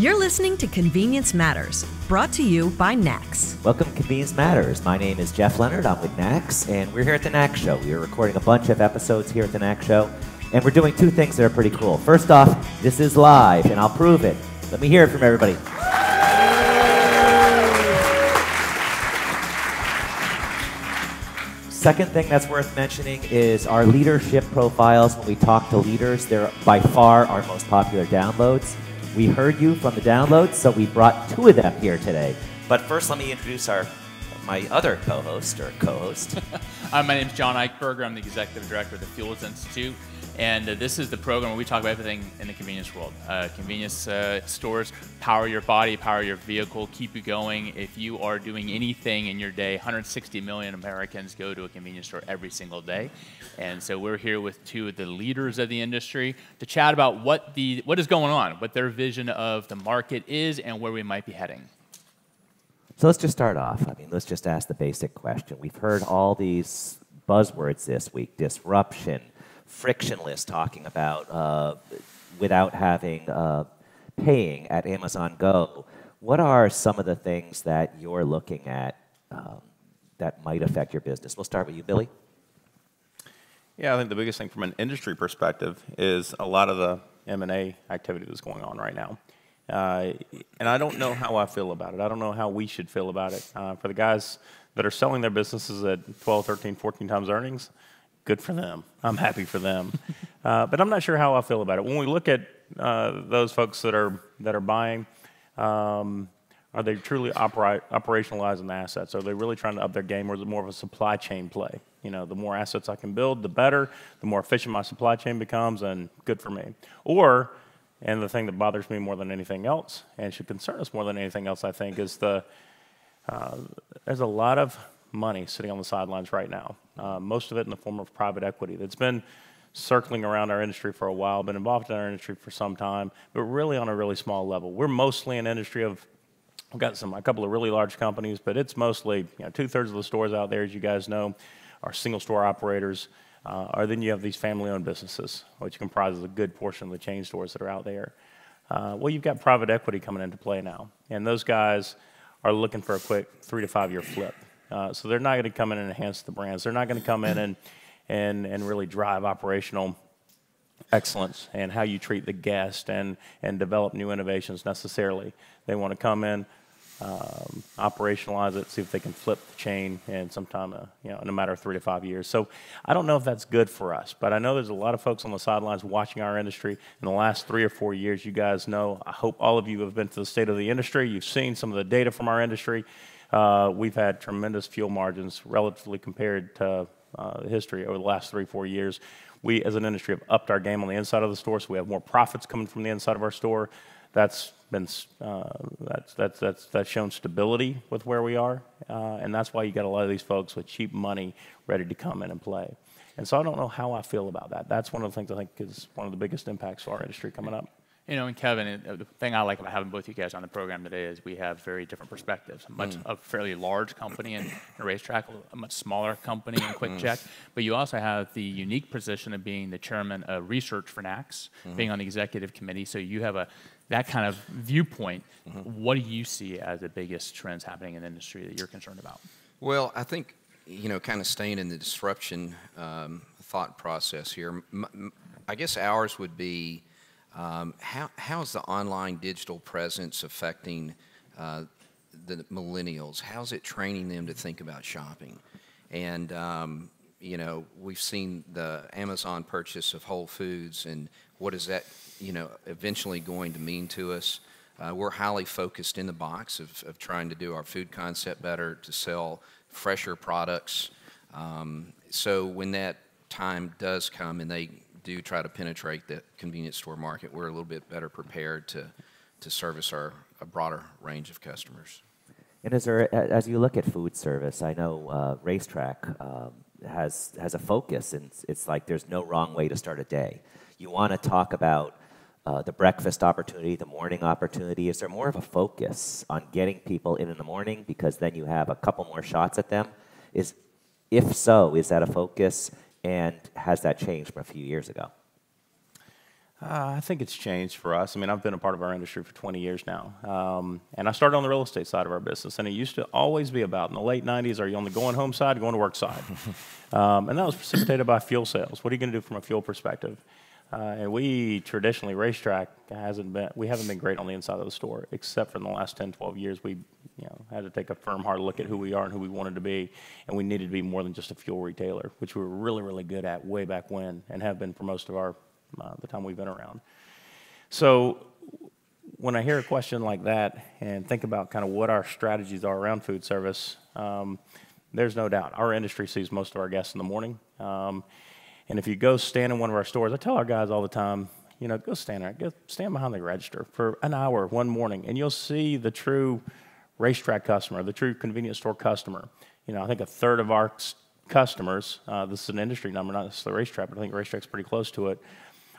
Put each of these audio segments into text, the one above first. You're listening to Convenience Matters, brought to you by NACS. Welcome to Convenience Matters. My name is Jeff Leonard. I'm with NACS, and we're here at the NACS Show. We are recording a bunch of episodes here at the NACS Show, and we're doing two things that are pretty cool. First off, this is live, and I'll prove it. Let me hear it from everybody. Second thing that's worth mentioning is our leadership profiles. When we talk to leaders, they're by far our most popular downloads. We heard you from the downloads, so we brought two of them here today. But first, let me introduce my other co-host, or co-host. Hi, my name's John Eichberger. I'm the Executive Director of the Fuels Institute. And this is the program where we talk about everything in the convenience world. Convenience stores power your body, power your vehicle, keep you going. If you are doing anything in your day, 160 million Americans go to a convenience store every single day. And so we're here with two of the leaders of the industry to chat about what is going on, what their vision of the market is, and where we might be heading. So let's just start off. I mean, let's just ask the basic question. We've heard all these buzzwords this week: disruption, frictionless, talking about without having paying at Amazon Go. What are some of the things that you're looking at that might affect your business? We'll start with you, Billy. Yeah, I think the biggest thing from an industry perspective is a lot of the M&A activity that's going on right now. And I don't know how I feel about it. I don't know how we should feel about it. For the guys that are selling their businesses at 12, 13, 14 times earnings, good for them. I'm happy for them. But I'm not sure how I feel about it. When we look at those folks that are buying, are they truly operationalizing the assets? Are they really trying to up their game, or is it more of a supply chain play? You know, the more assets I can build, the better, the more efficient my supply chain becomes, and good for me. Or, and the thing that bothers me more than anything else, and should concern us more than anything else, I think, is there's a lot of money sitting on the sidelines right now, most of it in the form of private equity that's been circling around our industry for a while, been involved in our industry for some time, but really on a really small level. We're mostly an industry of, we've got a couple of really large companies, but it's mostly, you know, 2/3 of the stores out there, as you guys know, are single store operators. Or then you have these family-owned businesses, which comprises a good portion of the chain stores that are out there. Well, you've got private equity coming into play now, and those guys are looking for a quick 3 to 5 year flip. So they're not going to come in and enhance the brands. They're not going to come in and really drive operational excellence and how you treat the guest and develop new innovations necessarily. They want to come in, operationalize it, see if they can flip the chain, and sometime, you know, in a matter of 3 to 5 years. So I don't know if that's good for us, but I know there's a lot of folks on the sidelines watching our industry. In the last 3 or 4 years, you guys know, I hope all of you have been to the state of the industry. You've seen some of the data from our industry. We've had tremendous fuel margins relatively compared to history over the last 3 or 4 years. We, as an industry, have upped our game on the inside of the store, so we have more profits coming from the inside of our store. That's been that's shown stability with where we are, and that's why you got a lot of these folks with cheap money ready to come in and play. And so I don't know how I feel about that. That's one of the things I think is one of the biggest impacts for our industry coming up. You know, and Kevin, the thing I like about having both you guys on the program today is we have very different perspectives. A fairly large company in RaceTrac, a much smaller company in Kwik Chek, but you also have the unique position of being the chairman of research for NACS, being on the executive committee, so you have that kind of viewpoint. What do you see as the biggest trends happening in the industry that you're concerned about? Well, I think, you know, kind of staying in the disruption thought process here, I guess ours would be, how is the online digital presence affecting the millennials? How's it training them to think about shopping? And, you know, we've seen the Amazon purchase of Whole Foods, and what is that, you know, eventually going to mean to us? We're highly focused in the box of trying to do our food concept better, to sell fresher products. So when that time does come and they do try to penetrate the convenience store market, we're a little bit better prepared to service a broader range of customers. And is there, as you look at food service, I know RaceTrac has a focus, and it's like there's no wrong way to start a day. You want to talk about the breakfast opportunity, the morning opportunity. Is there more of a focus on getting people in the morning, because then you have a couple more shots at them? If so, is that a focus? And has that changed from a few years ago? I think it's changed for us. I mean, I've been a part of our industry for 20 years now. And I started on the real estate side of our business, and it used to always be about, in the late 90s, are you on the going home side, going to work side? And that was precipitated by fuel sales. What are you going to do from a fuel perspective? And we traditionally, RaceTrac hasn't been, we haven't been great on the inside of the store, except for in the last 10, 12 years, we had to take a firm, hard look at who we are and who we wanted to be, and we needed to be more than just a fuel retailer, which we were really, really good at way back when, and have been for most of our, the time we've been around. So when I hear a question like that and think about kind of what our strategies are around food service, there's no doubt. Our industry sees most of our guests in the morning. And if you go stand in one of our stores, I tell our guys all the time, you know, go stand there, go stand behind the register for an hour one morning, and you'll see the true RaceTrac customer, the true convenience store customer. You know, I think a third of our customers, this is an industry number, not necessarily RaceTrac, but I think RaceTrac's pretty close to it,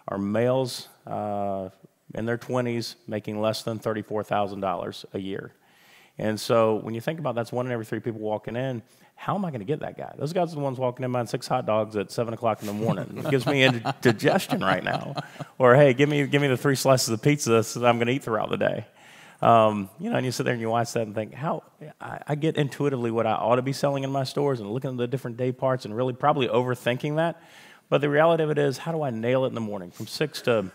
are males in their 20s making less than $34,000 a year. And so when you think about that's 1 in every 3 people walking in, how am I going to get that guy? Those guys are the ones walking in buying 6 hot dogs at 7 o'clock in the morning. It gives me indigestion right now. Or, hey, give me the 3 slices of pizza so that I'm going to eat throughout the day. You know, and you sit there and you watch that and think, how I get intuitively what I ought to be selling in my stores and looking at the different day parts and really probably overthinking that. But the reality of it is, how do I nail it in the morning? From 6 to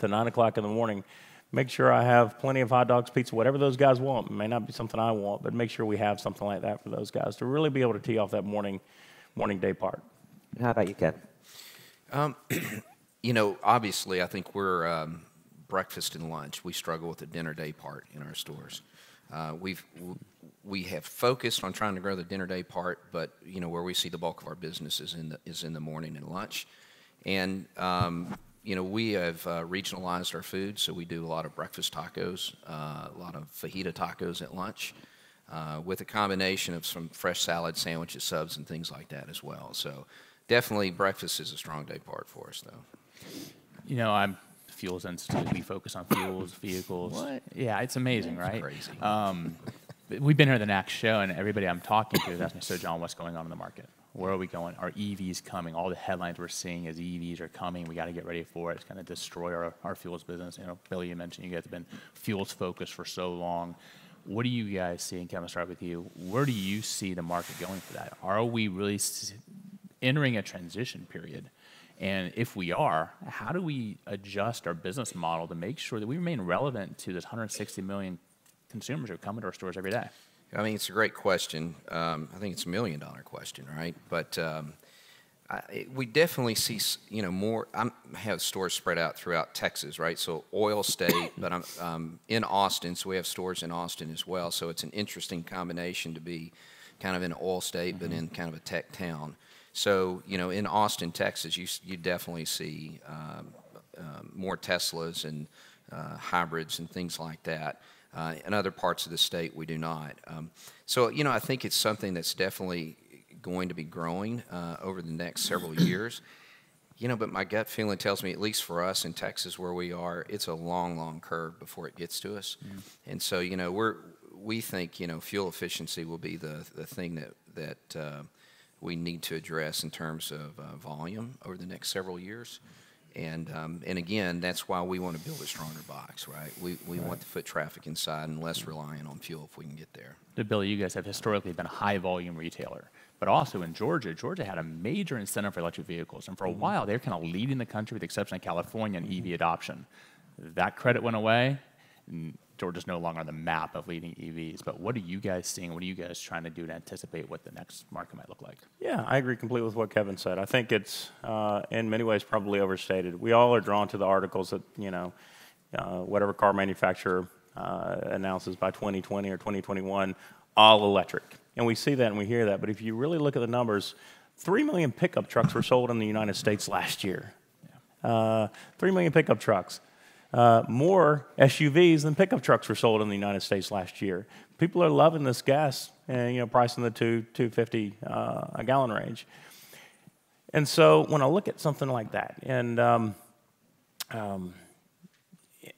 9 o'clock in the morning, make sure I have plenty of hot dogs, pizza, whatever those guys want. It may not be something I want, but make sure we have something like that for those guys to really be able to tee off that morning day part. How about you, Kevin? You know, obviously, I think we're breakfast and lunch. We struggle with the dinner day part in our stores. We have focused on trying to grow the dinner day part, but you know where we see the bulk of our business is in the morning and lunch, and you know we have regionalized our food, so we do a lot of breakfast tacos, a lot of fajita tacos at lunch, with a combination of some fresh salad, sandwiches, subs, and things like that as well. So definitely breakfast is a strong day part for us, though. You know, I'm Fuels Institute. We focus on fuels, vehicles. What? Yeah, it's amazing, right? It's crazy. We've been here at the NACS show, and everybody I'm talking to is asking, so John, what's going on in the market? Where are we going? Are EVs coming? All the headlines we're seeing is EVs are coming. We got to get ready for it. It's going to destroy our fuels business. You know, Billy, you mentioned you guys have been fuels focused for so long. What do you guys see? And Kevin, start with you. Where do you see the market going for that? Are we really entering a transition period? And if we are, how do we adjust our business model to make sure that we remain relevant to this 160 million consumers who come into our stores every day? I mean, it's a great question. I think it's a $1 million question, right? But we definitely see, you know, more. I have stores spread out throughout Texas, right? So oil state, but I'm in Austin, so we have stores in Austin as well. So it's an interesting combination to be kind of in an oil state, but in kind of a tech town. So, you know, in Austin, Texas, you definitely see more Teslas and hybrids and things like that. In other parts of the state, we do not. So, you know, I think it's something that's definitely going to be growing over the next several years. You know, but my gut feeling tells me, at least for us in Texas where we are, it's a long, long curve before it gets to us. Mm. And so, you know, we think, you know, fuel efficiency will be the thing that we need to address in terms of volume over the next several years. And again, that's why we want to build a stronger box, right? We want the foot traffic inside and less reliant on fuel if we can get there. Billy, you guys have historically been a high-volume retailer, but also in Georgia had a major incentive for electric vehicles. And for a while, they were kind of leading the country with the exception of California in EV adoption. That credit went away. Georgia's no longer on the map of leading EVs, but what are you guys seeing? What are you guys trying to do to anticipate what the next market might look like? Yeah, I agree completely with what Kevin said. I think it's, in many ways, probably overstated. We all are drawn to the articles that, you know, whatever car manufacturer announces by 2020 or 2021, all electric. And we see that and we hear that, but if you really look at the numbers, 3 million pickup trucks were sold in the United States last year. Yeah. 3 million pickup trucks. More SUVs than pickup trucks were sold in the United States last year. People are loving this gas, and you know, pricing the $2.50 a gallon range. And so, when I look at something like that, and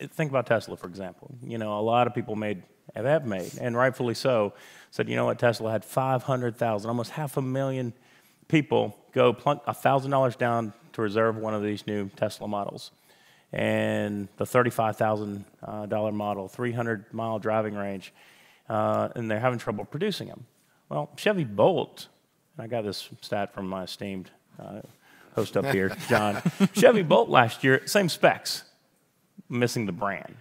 think about Tesla, for example. You know, a lot of people have made, and rightfully so, said, you know what, Tesla had 500,000, almost 500,000 people go plunk $1,000 down to reserve one of these new Tesla models. and the $35,000 model, 300-mile driving range, and they're having trouble producing them. Well, Chevy Bolt, and I got this stat from my esteemed host up here, John. Chevy Bolt last year, same specs, missing the brand.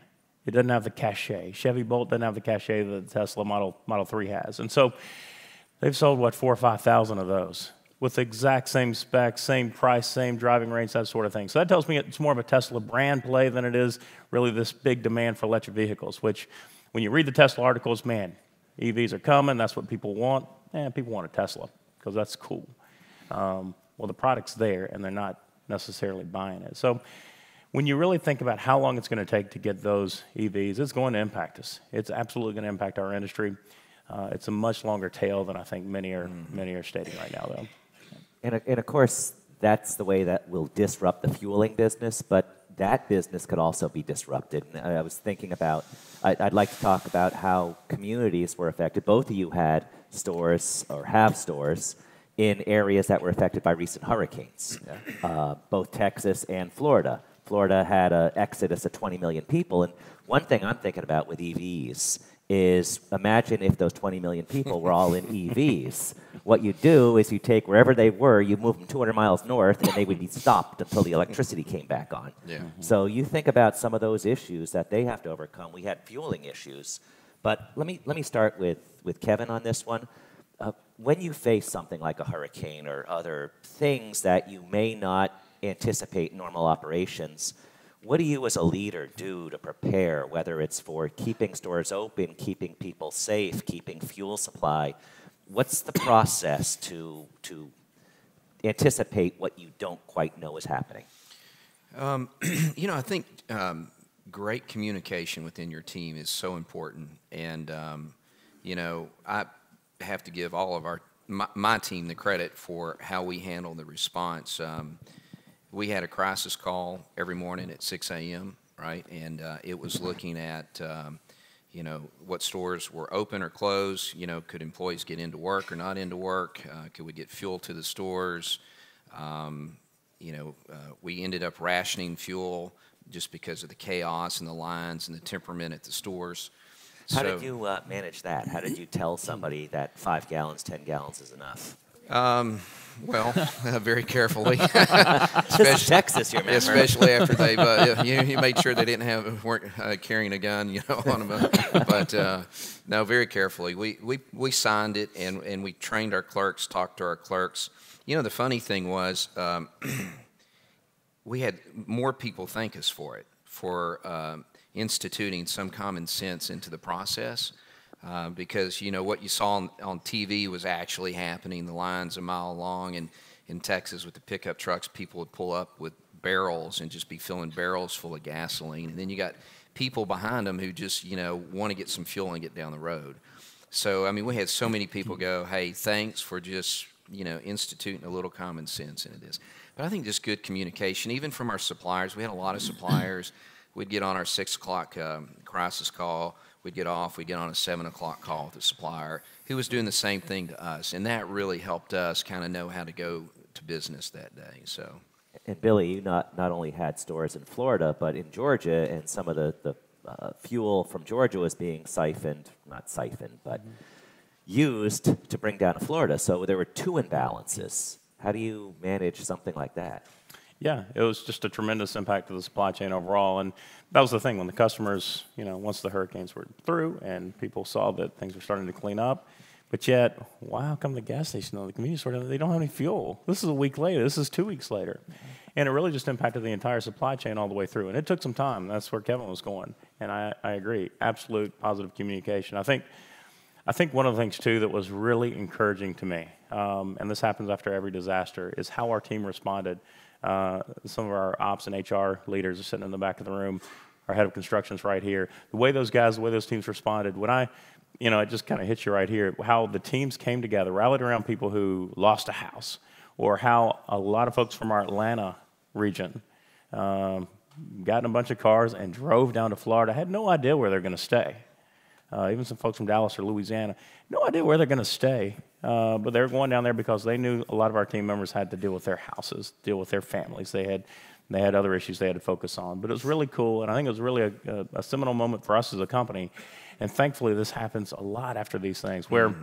It doesn't have the cachet. Chevy Bolt doesn't have the cachet that the Tesla Model 3 has. And so they've sold, what, 4,000 or 5,000 of those with the exact same specs, same price, same driving range, that sort of thing. So that tells me it's more of a Tesla brand play than it is really this big demand for electric vehicles, which when you read the Tesla articles, man, EVs are coming, that's what people want. And people want a Tesla because that's cool. Well, the product's there, and they're not necessarily buying it. So when you really think about how long it's going to take to get those EVs, it's going to impact us. It's absolutely going to impact our industry. It's a much longer tail than I think many are stating right now, though. And of course, that's the way that will disrupt the fueling business, but that business could also be disrupted. And I was thinking about, I'd like to talk about how communities were affected. Both of you had stores or have stores in areas that were affected by recent hurricanes, both Texas and Florida. Florida had an exodus of 20 million people, and one thing I'm thinking about with EVs is imagine if those 20 million people were all in EVs. What you do is you take wherever they were, you move them 200 miles north, and they would be stopped until the electricity came back on. Yeah. So you think about some of those issues that they have to overcome. We had fueling issues, but let me start with Kevin on this one. When you face something like a hurricane or other things that you may not anticipate normal operations, what do you as a leader do to prepare, whether it's for keeping stores open, keeping people safe, keeping fuel supply? What's the process to anticipate what you don't quite know is happening? You know, I think great communication within your team is so important. And, you know, I have to give all of my team the credit for how we handle the response. We had a crisis call every morning at 6 a.m., right? And it was looking at, you know, what stores were open or closed. You know, could employees get into work or not into work? Could we get fuel to the stores? You know, we ended up rationing fuel just because of the chaos and the lines and the temperament at the stores. How did you manage that? How did you tell somebody that 5 gallons, 10 gallons is enough? Well, very carefully. Especially Texas, you remember. Especially after they, you made sure they didn't weren't carrying a gun, you know, on them. But no, very carefully. We signed it, and we trained our clerks, talked to our clerks. You know, the funny thing was, we had more people thank us for it, for instituting some common sense into the process. Because, you know, what you saw on TV was actually happening, the lines a mile long. And in Texas with the pickup trucks, people would pull up with barrels and just be filling barrels full of gasoline. And then you got people behind them who just, you know, want to get some fuel and get down the road. So, I mean, we had so many people go, hey, thanks for just, you know, instituting a little common sense into this. But I think just good communication, even from our suppliers. We had a lot of suppliers. We'd get on our 6 o'clock crisis call. We'd get off, we'd get on a 7 o'clock call with the supplier who was doing the same thing to us. And that really helped us kind of know how to go to business that day. So, and Billy, you not only had stores in Florida, but in Georgia, and some of the fuel from Georgia was being used to bring down to Florida. So there were 2 imbalances. How do you manage something like that? Yeah, it was just a tremendous impact to the supply chain overall, and that was the thing. When the customers, you know, once the hurricanes were through and people saw that things were starting to clean up, but yet, why come the gas station or the convenience store, they don't have any fuel? This is a week later. This is 2 weeks later. And it really just impacted the entire supply chain all the way through, and it took some time. That's where Kevin was going, and I agree. Absolute positive communication. I think one of the things, too, that was really encouraging to me, and this happens after every disaster, is how our team responded. Some of our ops and HR leaders are sitting in the back of the room. Our head of construction's right here. The way those guys, the way those teams responded, when I, you know, it just kind of hits you right here, how the teams came together, rallied around people who lost a house, or how a lot of folks from our Atlanta region got in a bunch of cars and drove down to Florida. I had no idea where they're going to stay. Even some folks from Dallas or Louisiana, no idea where they're going to stay. But they were going down there because they knew a lot of our team members had to deal with their houses, deal with their families. They had They had other issues they had to focus on. But it was really cool, and I think it was really a seminal moment for us as a company. And thankfully, this happens a lot after these things, where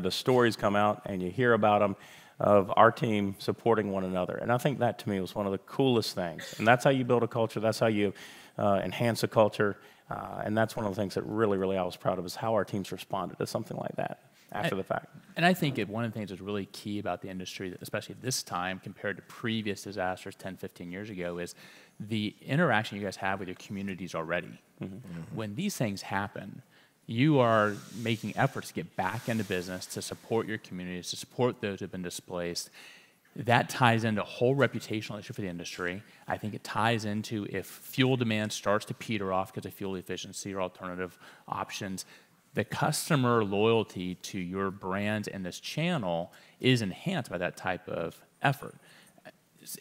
the stories come out and you hear about them, of our team supporting one another. And I think that, to me, was one of the coolest things. And that's how you build a culture. That's how you enhance a culture. And that's one of the things that really, really I was proud of, is how our teams responded to something like that after the fact. And I think one of the things that's really key about the industry, especially this time compared to previous disasters 10, 15 years ago, is the interaction you guys have with your communities already. Mm-hmm. Mm-hmm. When these things happen, you are making efforts to get back into business, to support your communities, to support those who have been displaced. That ties into a whole reputational issue for the industry. I think it ties into if fuel demand starts to peter off because of fuel efficiency or alternative options, the customer loyalty to your brand and this channel is enhanced by that type of effort.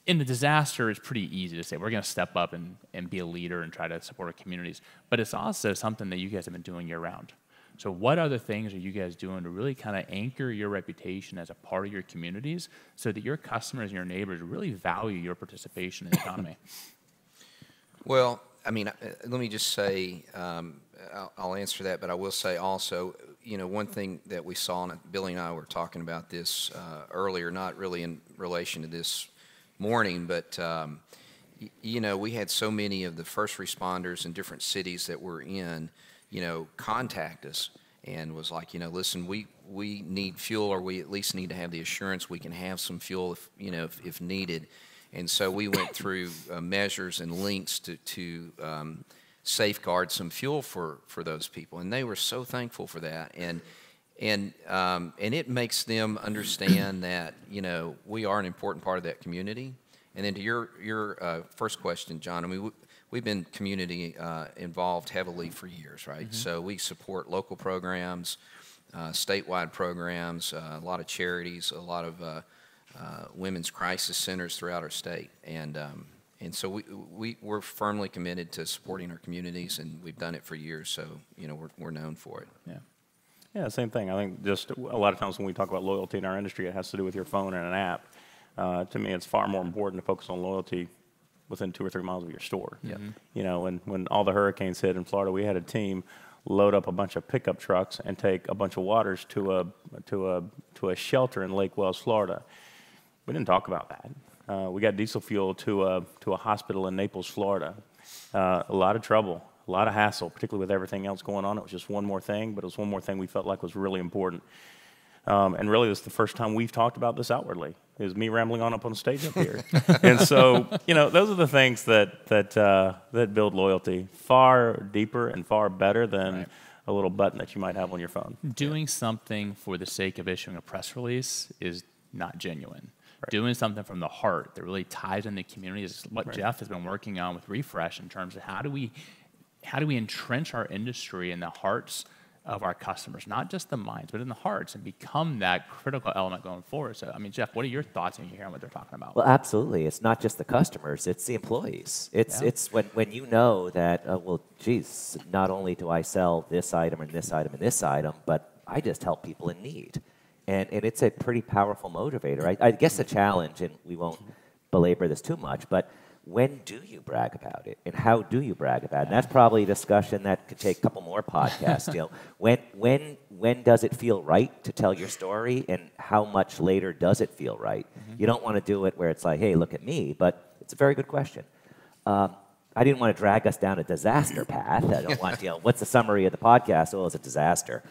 In the disaster, it's pretty easy to say, we're going to step up and be a leader and try to support our communities. But it's also something that you guys have been doing year-round. So what other things are you guys doing to really kind of anchor your reputation as a part of your communities so that your customers and your neighbors really value your participation in the economy? Well, I mean, let me just say, I'll answer that, but I will say also, you know, one thing that we saw, and Billy and I were talking about this earlier, not really in relation to this morning, but you know, we had so many of the first responders in different cities that we're in, you know, contact us and was like, you know, listen, we need fuel, or we at least need to have the assurance we can have some fuel if, you know, if needed. And so we went through measures and links to safeguard some fuel for those people, and they were so thankful for that. And it makes them understand that, you know, we are an important part of that community. And then to your first question, John, I mean, we've been community involved heavily for years, right? Mm-hmm. So we support local programs, statewide programs, a lot of charities, a lot of women's crisis centers throughout our state. And so we're firmly committed to supporting our communities, and we've done it for years. So, you know, we're known for it. Yeah. Yeah, same thing. I think just a lot of times when we talk about loyalty in our industry, it has to do with your phone and an app. To me, it's far more important to focus on loyalty within 2 or 3 miles of your store. Yep. You know, when all the hurricanes hit in Florida, we had a team load up a bunch of pickup trucks and take a bunch of waters to a shelter in Lake Wells, Florida. We didn't talk about that. We got diesel fuel to a hospital in Naples, Florida. A lot of trouble. A lot of hassle, particularly with everything else going on. It was just one more thing, but it was one more thing we felt like was really important. And really, this is the first time we've talked about this outwardly, is me rambling on up on stage up here. And so, you know, those are the things that build loyalty far deeper and far better than a little button that you might have on your phone. Doing something for the sake of issuing a press release is not genuine. Right. Doing something from the heart that really ties in the community is what Jeff has been working on with Refresh in terms of how do we entrench our industry in the hearts of our customers, not just the minds, but in the hearts, and become that critical element going forward. So, I mean, Jeff, what are your thoughts when you hear what they're talking about? Well, absolutely. It's not just the customers, it's the employees. It's when you know that, well, geez, not only do I sell this item and this item and this item, but I just help people in need. And it's a pretty powerful motivator. I guess the challenge, and we won't belabor this too much, but when do you brag about it, and how do you brag about it? And that's probably a discussion that could take a couple more podcasts. You know, when does it feel right to tell your story, and how much later does it feel right? Mm-hmm. You don't want to do it where it's like, hey, look at me, but it's a very good question. I didn't want to drag us down a disaster path. I don't want to, you know, what's the summary of the podcast? Oh, it was a disaster.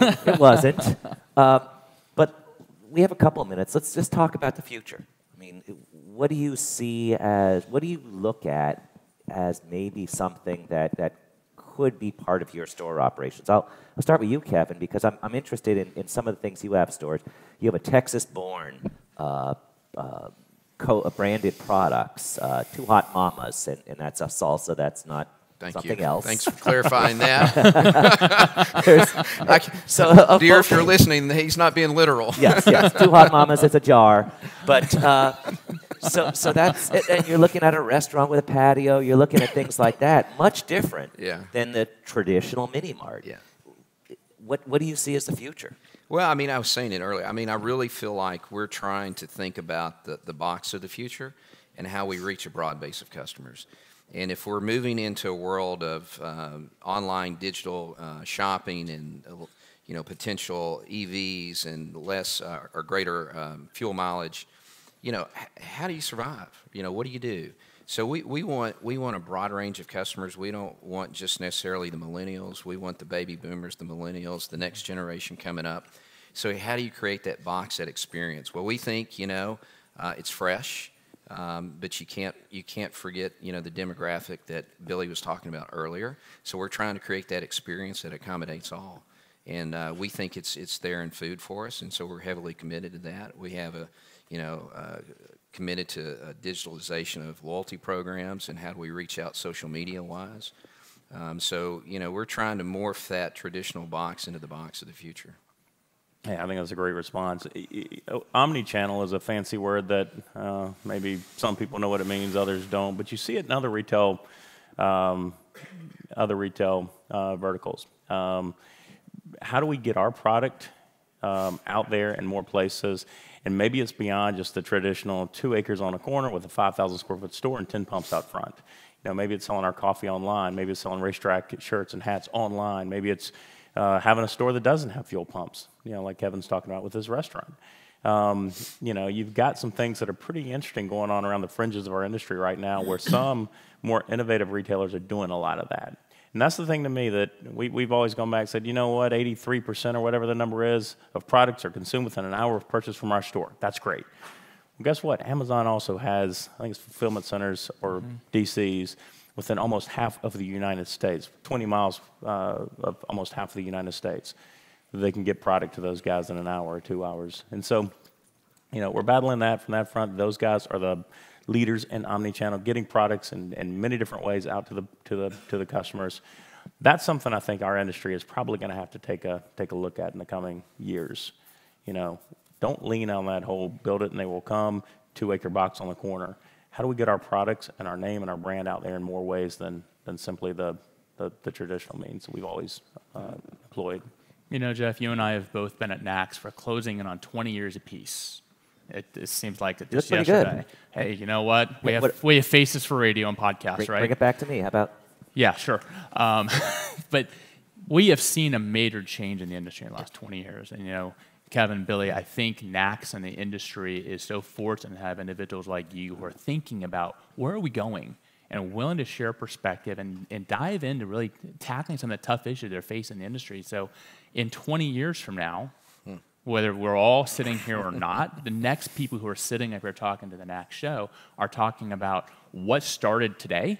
It wasn't. But we have a couple of minutes. Let's just talk about the future. I mean, what do you see as, what do you look at as maybe something that could be part of your store operations? I'll start with you, Kevin, because I'm interested in some of the things you have stores. You have a Texas-born branded products, Two Hot Mamas, and that's a salsa that's not Thank you. Thanks for clarifying that. Dear, if you're listening, he's not being literal. Yes. Two Hot Mamas is a jar. But so that's it. And you're looking at a restaurant with a patio. You're looking at things like that. Much different than the traditional mini mart. Yeah. What do you see as the future? Well, I mean, I was saying it earlier. I mean, I really feel like we're trying to think about the box of the future. and how we reach a broad base of customers. And if we're moving into a world of online digital shopping and potential EVs and less or greater fuel mileage, how do you survive? What do you do? So we want a broad range of customers. We don't want just necessarily the millennials. We want the baby boomers, the millennials, the next generation coming up. So how do you create that box, that experience? Well, we think it's fresh, but you can't forget the demographic that Billy was talking about earlier. So we're trying to create that experience that accommodates all, and we think it's there in food for us, and so we're heavily committed to that. We have a committed to digitalization of loyalty programs and how do we reach out social media wise. So we're trying to morph that traditional box into the box of the future. Hey, I think that's a great response. Omnichannel is a fancy word that maybe some people know what it means, others don't, but you see it in other retail verticals. How do we get our product out there in more places? And maybe it's beyond just the traditional 2 acres on a corner with a 5,000 square foot store and 10 pumps out front. Maybe it's selling our coffee online. Maybe it's selling RaceTrac shirts and hats online. Maybe it's having a store that doesn't have fuel pumps, like Kevin's talking about with his restaurant. You've got some things that are pretty interesting going on around the fringes of our industry right now where some more innovative retailers are doing a lot of that. And that's the thing to me that we've always gone back and said, 83% or whatever the number is of products are consumed within an hour of purchase from our store. That's great. Well, guess what? Amazon also has, I think it's fulfillment centers or DCs within almost half of the United States, 20 miles of almost half of the United States. They can get product to those guys in an hour or 2 hours. And so, we're battling that from that front. Those guys are the leaders in omnichannel, getting products in many different ways out to the customers. That's something I think our industry is probably going to have to take a look at in the coming years. Don't lean on that whole build it and they will come 2 acre box on the corner. How do we get our products and our name and our brand out there in more ways than simply the traditional means that we've always employed? Jeff, you and I have both been at NACS for closing in on 20 years apiece. It seems like it just yesterday. Good. Hey, you know what? We have faces for radio and podcasts, right? Bring it back to me. How about? Yeah, sure. But we have seen a major change in the industry in the last 20 years. And, Kevin, Billy, I think NACS and the industry is so fortunate to have individuals like you who are thinking about where are we going and willing to share perspective and dive into really tackling some of the tough issues they're facing in the industry. So in 20 years from now, whether we're all sitting here or not, the next people who are sitting up here talking to the NACS show are talking about what started today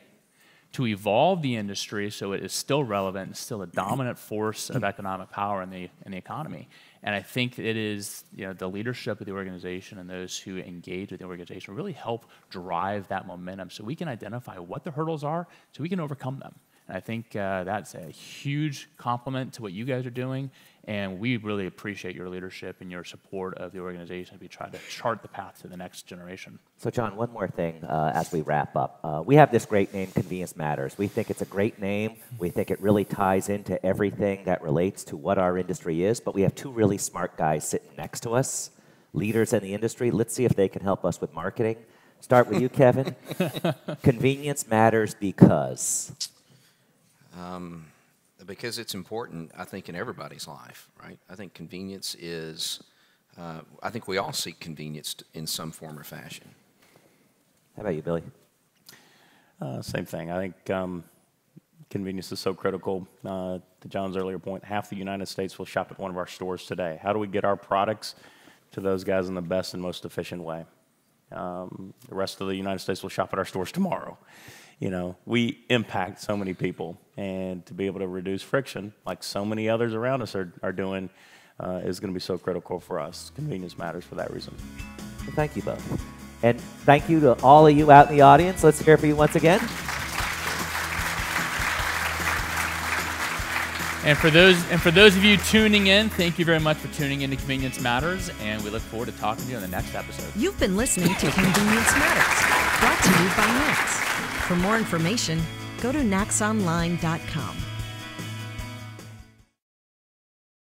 to evolve the industry so it is still relevant and still a dominant force of economic power in the economy. And I think it is the leadership of the organization and those who engage with the organization really help drive that momentum so we can identify what the hurdles are so we can overcome them. And I think that's a huge compliment to what you guys are doing, and we really appreciate your leadership and your support of the organization as we try to chart the path to the next generation. So, John, one more thing as we wrap up. We have this great name, Convenience Matters. We think it's a great name. We think it really ties into everything that relates to what our industry is, but we have two really smart guys sitting next to us, leaders in the industry. Let's see if they can help us with marketing. Start with you, Kevin. Convenience matters because... because it's important, I think, in everybody's life, right? I think convenience is, I think we all seek convenience in some form or fashion. How about you, Billy? Same thing. I think convenience is so critical. To John's earlier point, half the United States will shop at one of our stores today. How do we get our products to those guys in the best and most efficient way? The rest of the United States will shop at our stores tomorrow. We impact so many people, and to be able to reduce friction, like so many others around us are doing, is going to be so critical for us. Convenience matters for that reason. Well, thank you both. And thank you to all of you out in the audience. Let's hear for you once again. And for those of you tuning in, thank you very much for tuning in to Convenience Matters, and we look forward to talking to you on the next episode. You've been listening to Convenience Matters, brought to you by NACS. For more information, go to nacsonline.com.